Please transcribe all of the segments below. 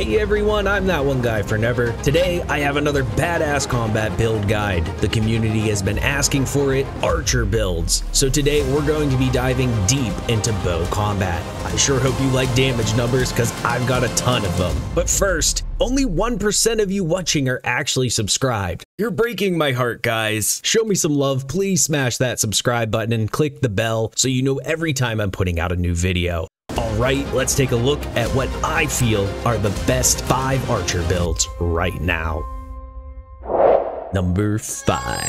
Hey everyone, I'm That1Guy4Never. Today, I have another badass combat build guide. The community has been asking for it, archer builds. So today, we're going to be diving deep into bow combat. I sure hope you like damage numbers, because I've got a ton of them. But first, only 1% of you watching are actually subscribed. You're breaking my heart, guys. Show me some love. Please smash that subscribe button and click the bell so you know every time I'm putting out a new video. Alright, let's take a look at what I feel are the best 5 archer builds right now. Number 5.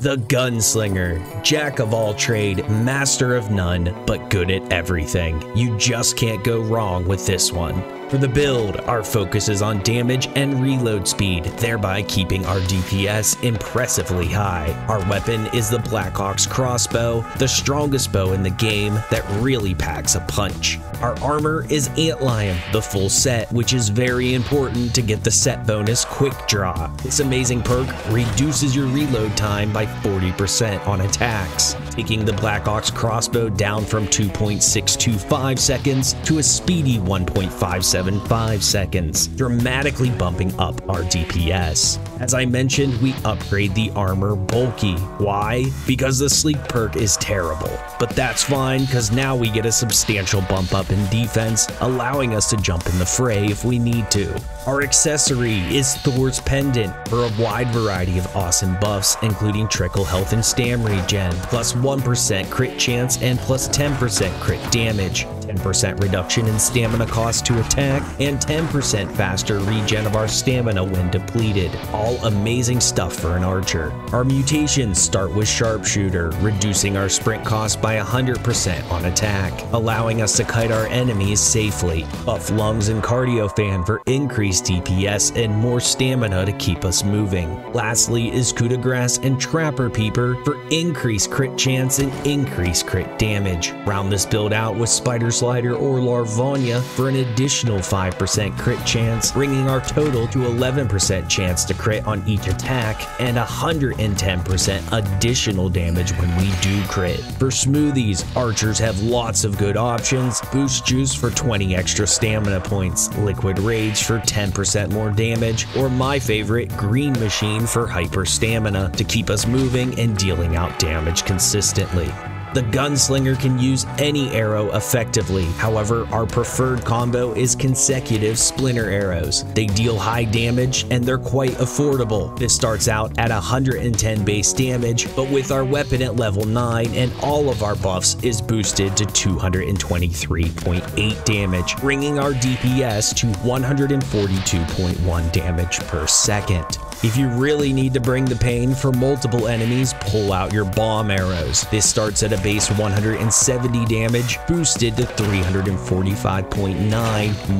The Gunslinger. Jack of all trade, master of none, but good at everything. You just can't go wrong with this one. For the build, our focus is on damage and reload speed, thereby keeping our DPS impressively high. Our weapon is the Black Ox crossbow, the strongest bow in the game that really packs a punch. Our armor is Antlion, the full set, which is very important to get the set bonus Quick Draw. This amazing perk reduces your reload time by 40% on attacks, taking the Black Ox crossbow down from 2.625 seconds to a speedy 1.575 seconds, dramatically bumping up our DPS. As I mentioned, we upgrade the armor bulky. Why? Because the Sleek perk is terrible. But that's fine, because now we get a substantial bump up in defense, allowing us to jump in the fray if we need to. Our accessory is Thor's Pendant for a wide variety of awesome buffs, including trickle health and stam regen, plus 1% crit chance and plus 10% crit damage, 10% reduction in stamina cost to attack, and 10% faster regen of our stamina when depleted. All amazing stuff for an archer. Our mutations start with Sharpshooter, reducing our sprint cost by 100% on attack, allowing us to kite our enemies safely. Buff lungs and cardio fan for increased DPS and more stamina to keep us moving. Lastly is Coup de Grass and Trapper Peeper for increased crit chance and increased crit damage. Round this build out with Spider Slider or Larvonia for an additional 5% crit chance, bringing our total to 11% chance to crit on each attack and 110% additional damage when we do crit. For smoothies, archers have lots of good options. Boost Juice for 20 extra stamina points, Liquid Rage for 10% more damage, or my favorite, Green Machine for Hyper Stamina to keep us moving and dealing out damage consistently. The Gunslinger can use any arrow effectively. However, our preferred combo is consecutive Splinter arrows. They deal high damage and they're quite affordable. This starts out at 110 base damage, but with our weapon at level 9 and all of our buffs is boosted to 223.8 damage, bringing our DPS to 142.1 damage per second. If you really need to bring the pain for multiple enemies, pull out your bomb arrows. This starts at a base 170 damage, boosted to 345.9,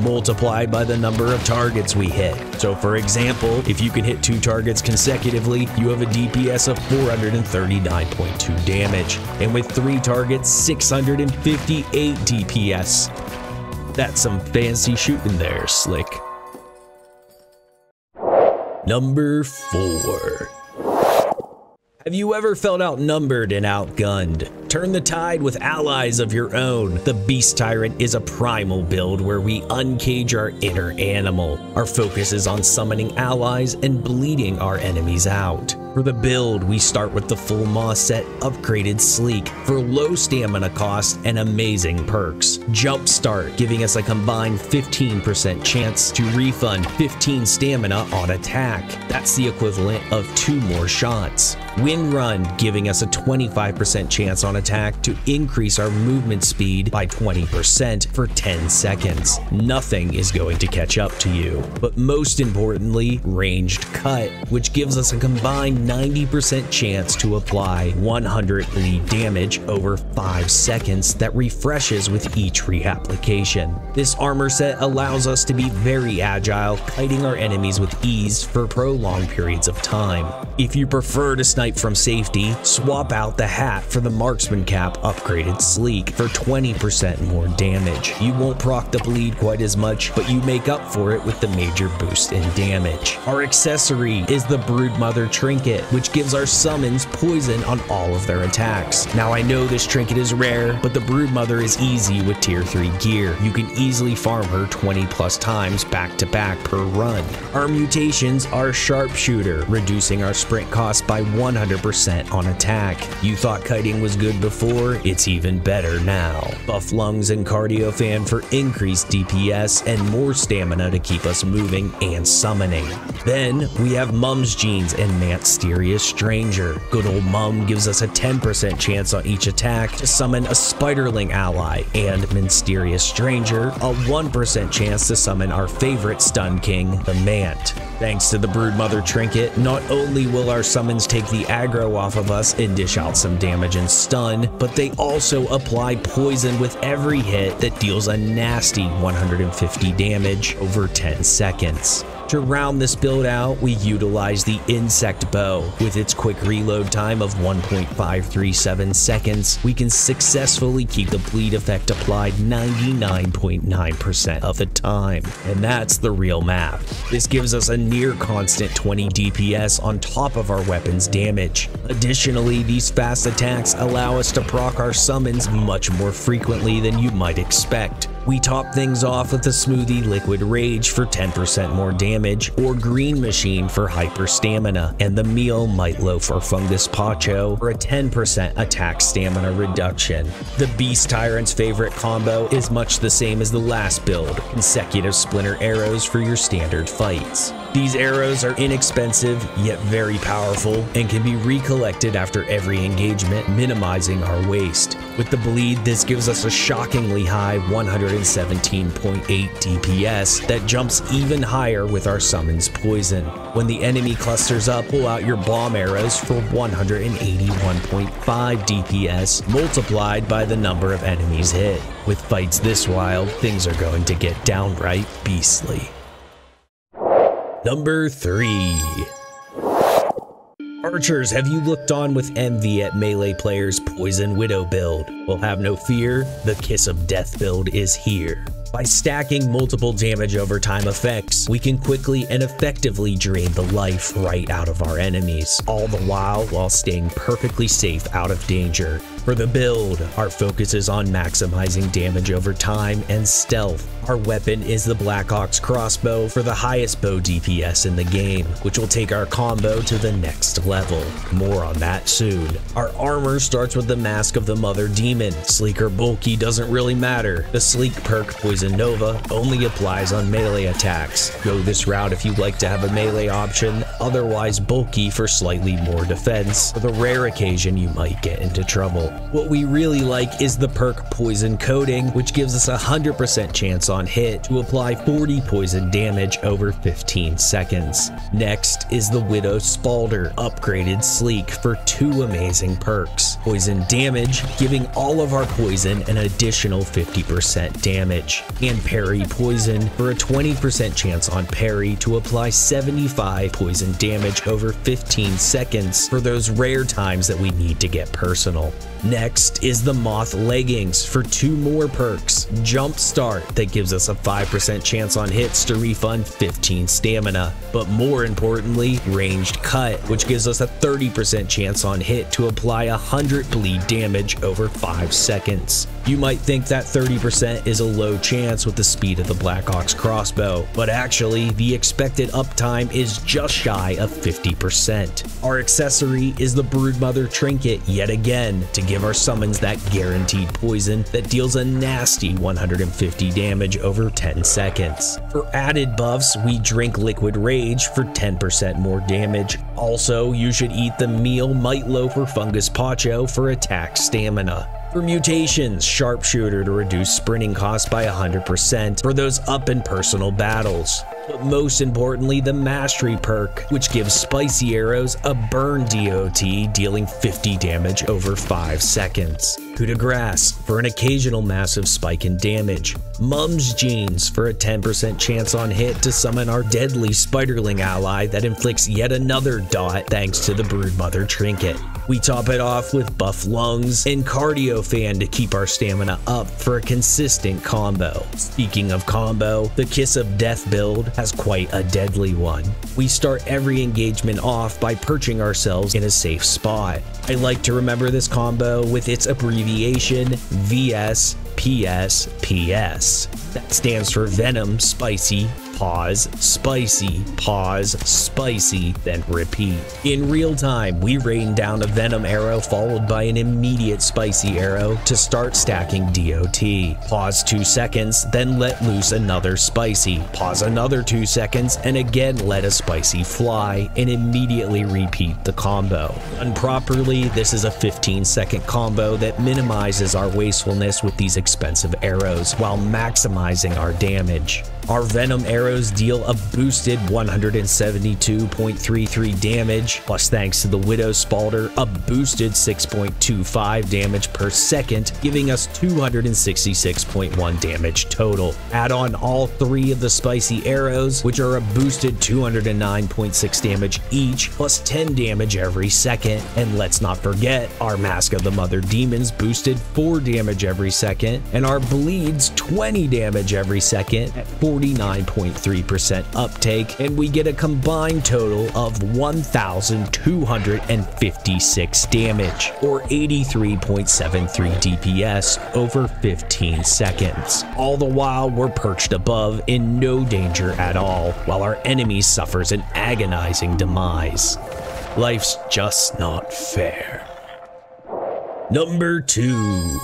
multiplied by the number of targets we hit. So for example, if you can hit 2 targets consecutively, you have a DPS of 439.2 damage, and with 3 targets, 658 DPS. That's some fancy shooting there, Slick. Number 4. Have you ever felt outnumbered and outgunned? Turn the tide with allies of your own. The Beast Tyrant is a primal build where we uncage our inner animal. Our focus is on summoning allies and bleeding our enemies out. For the build, we start with the full maw set upgraded Sleek for low stamina cost and amazing perks. Jump Start, giving us a combined 15% chance to refund 15 stamina on attack. That's the equivalent of 2 more shots. Wind Run, giving us a 25% chance on attack to increase our movement speed by 20% for 10 seconds. Nothing is going to catch up to you. But most importantly, Ranged Cut, which gives us a combined 90% chance to apply 100 bleed damage over 5 seconds that refreshes with each reapplication. This armor set allows us to be very agile, kiting our enemies with ease for prolonged periods of time. If you prefer to snipe from safety, swap out the hat for the Marksman Marksman Cap upgraded Sleek for 20% more damage. You won't proc the bleed quite as much, but you make up for it with the major boost in damage. Our accessory is the Broodmother Trinket, which gives our summons poison on all of their attacks. Now I know this trinket is rare, but the Broodmother is easy with tier 3 gear. You can easily farm her 20 plus times back to back per run. Our mutations are Sharpshooter, reducing our sprint cost by 100% on attack. You thought kiting was good before, it's even better now. Buff Lungs and Cardio Fan for increased DPS and more stamina to keep us moving and summoning. Then we have Mum's Jeans and Mant's Mysterious Stranger. Good old Mum gives us a 10% chance on each attack to summon a Spiderling ally, and Mysterious Stranger, a 1% chance to summon our favorite stun king, the Mant. Thanks to the Broodmother Trinket, not only will our summons take the aggro off of us and dish out some damage and stun, but they also apply poison with every hit that deals a nasty 150 damage over 10 seconds. To round this build out, we utilize the Insect Bow. With its quick reload time of 1.537 seconds, we can successfully keep the bleed effect applied 99.9% of the time. And that's the real map. This gives us a near constant 20 DPS on top of our weapon's damage. Additionally, these fast attacks allow us to proc our summons much more frequently than you might expect. We top things off with the smoothie Liquid Rage for 10% more damage, or Green Machine for Hyper Stamina, and the Meal Mite Loaf or Fungus Pacho for a 10% attack stamina reduction. The Beast Tyrant's favorite combo is much the same as the last build, consecutive Splinter arrows for your standard fights. These arrows are inexpensive, yet very powerful, and can be recollected after every engagement, minimizing our waste. With the bleed, this gives us a shockingly high 117.8 DPS that jumps even higher with our summon's poison. When the enemy clusters up, pull out your bomb arrows for 181.5 DPS multiplied by the number of enemies hit. With fights this wild, things are going to get downright beastly. Number 3. Archers, have you looked on with envy at melee players' Poison Widow build? Well, have no fear, the Kiss of Death build is here. By stacking multiple damage over time effects, we can quickly and effectively drain the life right out of our enemies, all the while staying perfectly safe out of danger. For the build, our focus is on maximizing damage over time and stealth. Our weapon is the Black Ox crossbow for the highest bow DPS in the game, which will take our combo to the next level. More on that soon. Our armor starts with the Mask of the Mother Demon. Sleek or bulky doesn't really matter. The Sleek perk Poison Nova only applies on melee attacks. Go this route if you like to have a melee option, otherwise bulky for slightly more defense. For the rare occasion you might get into trouble. What we really like is the perk Poison Coating, which gives us a 100% chance on hit to apply 40 poison damage over 15 seconds. Next is the Widow Spaulder, upgraded Sleek for 2 amazing perks. Poison Damage, giving all of our poison an additional 50% damage, and Parry Poison for a 20% chance on parry to apply 75 poison damage over 15 seconds for those rare times that we need to get personal. Next is the Moth Leggings for 2 more perks. Jump Start, that gives us a 5% chance on hits to refund 15 stamina, but more importantly, Ranged Cut, which gives us a 30% chance on hit to apply 100 bleed damage over 5 seconds. You might think that 30% is a low chance with the speed of the Black Ox crossbow, but actually, the expected uptime is just shy of 50%. Our accessory is the Broodmother Trinket yet again, to give our summons that guaranteed poison that deals a nasty 150 damage over 10 seconds. For added buffs, we drink Liquid Rage for 10% more damage. Also, you should eat the Meal Mite Loaf or Fungus Pacho for attack stamina. For mutations, Sharpshooter to reduce sprinting cost by 100% for those up in personal battles. but most importantly the Mastery perk, which gives Spicy Arrows a burn DOT, dealing 50 damage over 5 seconds. Coup de Grass for an occasional massive spike in damage. Mum's Jeans for a 10% chance on hit to summon our deadly Spiderling ally that inflicts yet another dot thanks to the Broodmother Trinket. We top it off with Buff Lungs and Cardio Fan to keep our stamina up for a consistent combo. Speaking of combo, the Kiss of Death build has quite a deadly one. We start every engagement off by perching ourselves in a safe spot. I like to remember this combo with its abbreviation VS PS PS. That stands for Venom, Spicy, Pause, Spicy, Pause, Spicy, then repeat. In real time, we rain down a Venom arrow followed by an immediate Spicy arrow to start stacking DOT. Pause 2 seconds, then let loose another Spicy. Pause another 2 seconds, and again let a Spicy fly, and immediately repeat the combo. Done properly, this is a 15-second combo that minimizes our wastefulness with these expensive arrows while maximizing our damage. Our Venom arrows deal a boosted 172.33 damage, plus thanks to the Widow Spaulder, a boosted 6.25 damage per second, giving us 266.1 damage total. Add on all three of the Spicy arrows, which are a boosted 209.6 damage each, plus 10 damage every second. And let's not forget, our Mask of the Mother Demons boosted 4 damage every second, and our Bleeds 20 damage every second at 49.3% uptake, and we get a combined total of 1,256 damage, or 83.73 DPS over 15 seconds. All the while, we're perched above in no danger at all, while our enemy suffers an agonizing demise. Life's just not fair. Number 2.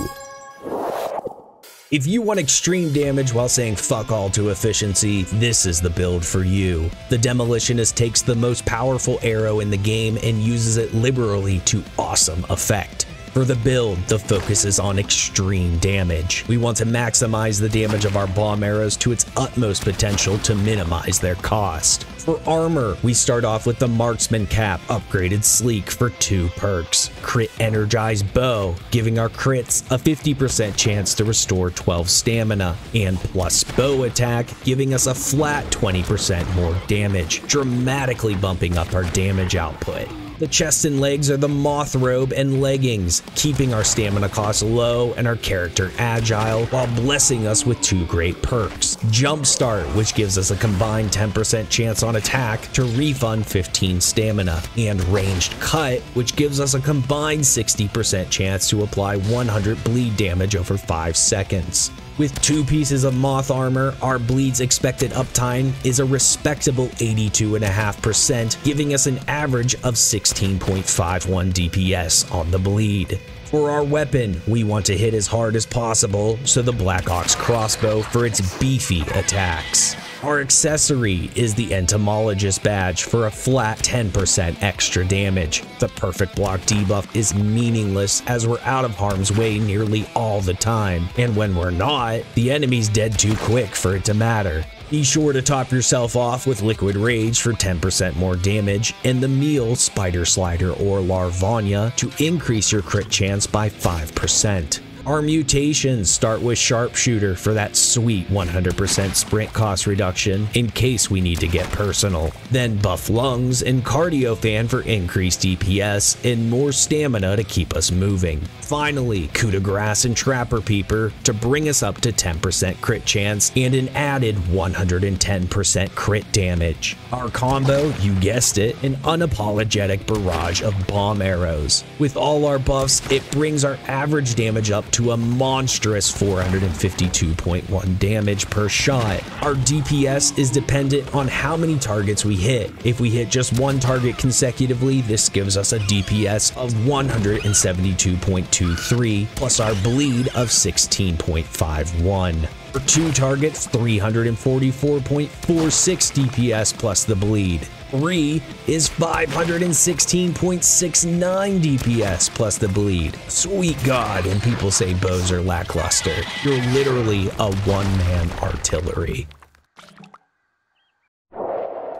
If you want extreme damage while saying fuck all to efficiency, this is the build for you. The Demolitionist takes the most powerful arrow in the game and uses it liberally to awesome effect. For the build, the focus is on extreme damage. We want to maximize the damage of our bomb arrows to its utmost potential to minimize their cost. For armor, we start off with the Marksman Cap, upgraded Sleek for 2 perks. Crit Energized Bow, giving our crits a 50% chance to restore 12 stamina, and plus Bow Attack, giving us a flat 20% more damage, dramatically bumping up our damage output. The chest and legs are the Moth Robe and Leggings, keeping our stamina cost low and our character agile while blessing us with 2 great perks. Jump Start, which gives us a combined 10% chance on attack to refund 15 stamina, and Ranged Cut, which gives us a combined 60% chance to apply 100 bleed damage over 5 seconds. With 2 pieces of Moth armor, our Bleed's expected uptime is a respectable 82.5%, giving us an average of 16.51 DPS on the Bleed. For our weapon, we want to hit as hard as possible, so the Black Ox crossbow for its beefy attacks. Our accessory is the Entomologist badge for a flat 10% extra damage. The perfect block debuff is meaningless as we're out of harm's way nearly all the time, and when we're not, the enemy's dead too quick for it to matter. Be sure to top yourself off with Liquid Rage for 10% more damage, and the Meal, Spider Slider, or Larvonia to increase your crit chance by 5%. Our mutations start with Sharpshooter for that sweet 100% sprint cost reduction in case we need to get personal. Then Buff Lungs and Cardio Fan for increased DPS and more stamina to keep us moving. Finally, Coup de Grass and Trapper Peeper to bring us up to 10% crit chance and an added 110% crit damage. Our combo, you guessed it, an unapologetic barrage of bomb arrows. With all our buffs, it brings our average damage up to a monstrous 452.1 damage per shot. Our DPS is dependent on how many targets we hit. If we hit just 1 target consecutively, this gives us a DPS of 172.2. 2.23 plus our bleed of 16.51. For 2 targets, 344.46 DPS plus the bleed. 3 is 516.69 DPS plus the bleed. Sweet God, and people say bows are lackluster. You're literally a one-man artillery.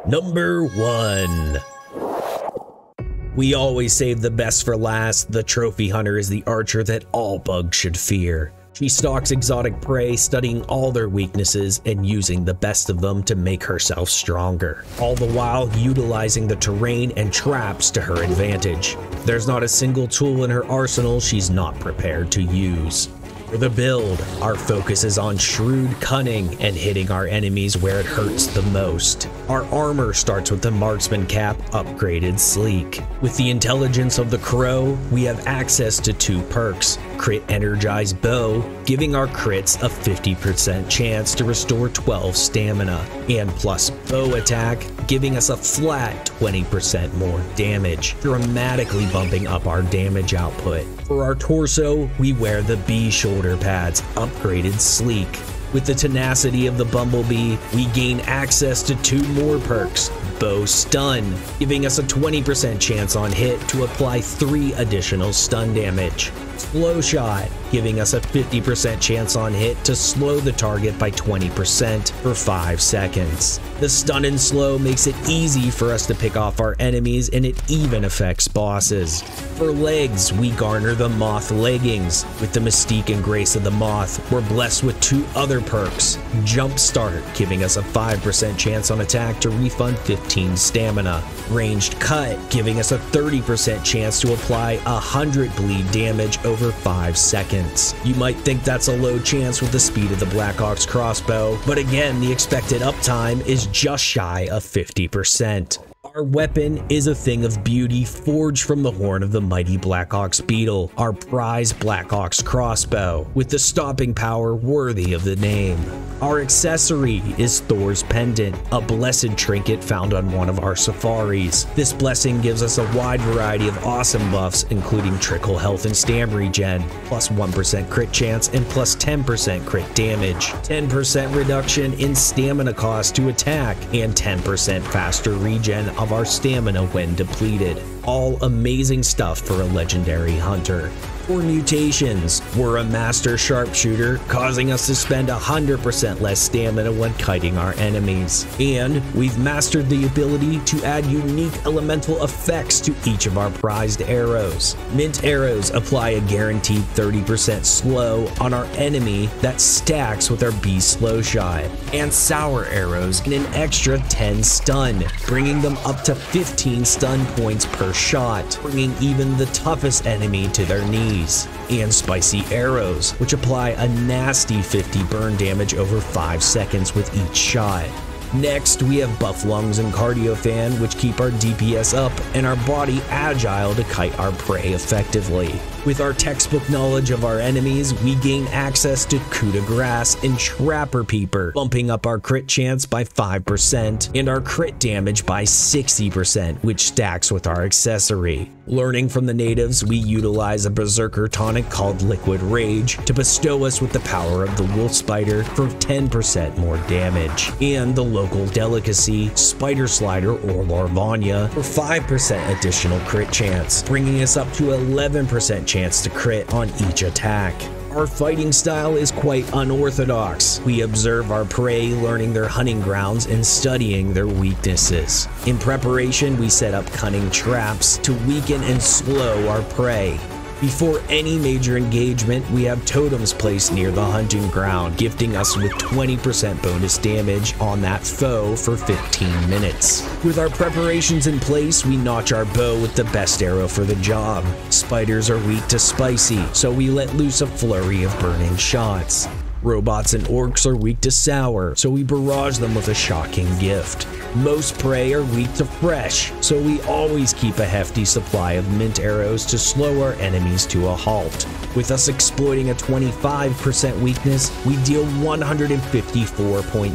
Number 1. We always save the best for last. The Trophy Hunter is the archer that all bugs should fear. She stalks exotic prey, studying all their weaknesses and using the best of them to make herself stronger, all the while utilizing the terrain and traps to her advantage. There's not a single tool in her arsenal she's not prepared to use. For the build, our focus is on shrewd cunning and hitting our enemies where it hurts the most. Our armor starts with the Marksman Cap upgraded Sleek. With the intelligence of the Crow, we have access to 2 perks. Crit Energized Bow, giving our crits a 50% chance to restore 12 stamina, and plus Bow Attack, giving us a flat 20% more damage, dramatically bumping up our damage output. For our torso, we wear the Bee Shoulder Pads, upgraded Sleek. With the tenacity of the Bumblebee, we gain access to 2 more perks, Bow Stun, giving us a 20% chance on hit to apply 3 additional stun damage. Slow Shot, giving us a 50% chance on hit to slow the target by 20% for 5 seconds. The stun and slow makes it easy for us to pick off our enemies, and it even affects bosses. For legs, we garner the Moth Leggings. With the mystique and grace of the moth, we're blessed with 2 other perks. Jump Start, giving us a 5% chance on attack to refund 15 stamina. Ranged Cut, giving us a 30% chance to apply 100 bleed damage over 5 seconds. You might think that's a low chance with the speed of the Black Ox crossbow, but again, the expected uptime is just shy of 50%. Our weapon is a thing of beauty forged from the horn of the mighty Black Ox Beetle, our prize Black Ox crossbow, with the stopping power worthy of the name. Our accessory is Thor's Pendant, a blessed trinket found on one of our safaris. This blessing gives us a wide variety of awesome buffs, including trickle health and stam regen, plus 1% crit chance and plus 10% crit damage, 10% reduction in stamina cost to attack, and 10% faster regen of our stamina when depleted. All amazing stuff for a legendary hunter. For mutations, we're a master sharpshooter, causing us to spend 100% less stamina when kiting our enemies. And we've mastered the ability to add unique elemental effects to each of our prized arrows. Mint arrows apply a guaranteed 30% slow on our enemy that stacks with our B slow shot, and sour arrows get an extra 10 stun, bringing them up to 15 stun points per shot, bringing even the toughest enemy to their knees. And spicy arrows, which apply a nasty 50 burn damage over 5 seconds with each shot. Next, we have Buff Lungs and Cardio Fan, which keep our DPS up and our body agile to kite our prey effectively. With our textbook knowledge of our enemies, we gain access to Coup de Grass and Trapper Peeper, bumping up our crit chance by 5% and our crit damage by 60%, which stacks with our accessory. Learning from the natives, we utilize a berserker tonic called Liquid Rage to bestow us with the power of the wolf spider for 10% more damage, and the local delicacy Spider Slider or Larvonia for 5% additional crit chance, bringing us up to 11% chance to crit on each attack. Our fighting style is quite unorthodox. We observe our prey, learning their hunting grounds and studying their weaknesses. In preparation, we set up cunning traps to weaken and slow our prey. Before any major engagement, we have totems placed near the hunting ground, gifting us with 20% bonus damage on that foe for 15 minutes. With our preparations in place, we notch our bow with the best arrow for the job. Spiders are weak to spicy, so we let loose a flurry of burning shots. Robots and orcs are weak to sour, so we barrage them with a shocking gift. Most prey are weak to fresh, so we always keep a hefty supply of mint arrows to slow our enemies to a halt. With us exploiting a 25% weakness, we deal 154.98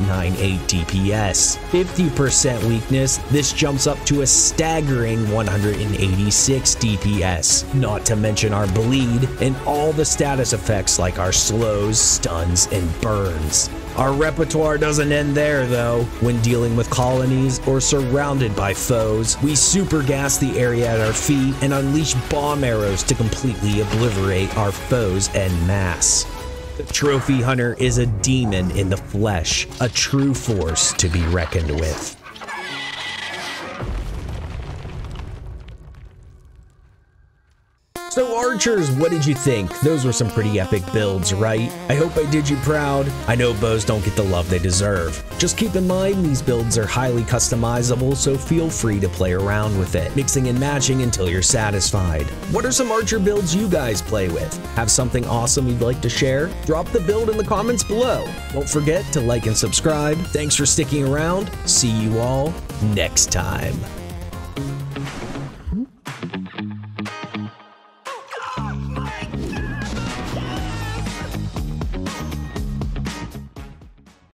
DPS. 50% weakness, this jumps up to a staggering 186 DPS, not to mention our bleed and all the status effects like our slows, stuns, and burns. Our repertoire doesn't end there, though. When dealing with colonies or surrounded by foes, we supergas the area at our feet and unleash bomb arrows to completely obliterate our foes en masse. The Trophy Hunter is a demon in the flesh, a true force to be reckoned with. Archers, what did you think? Those were some pretty epic builds, right? I hope I did you proud. I know bows don't get the love they deserve. Just keep in mind these builds are highly customizable, so feel free to play around with it, mixing and matching until you're satisfied. What are some archer builds you guys play with? Have something awesome you'd like to share? Drop the build in the comments below. Don't forget to like and subscribe. Thanks for sticking around. See you all next time.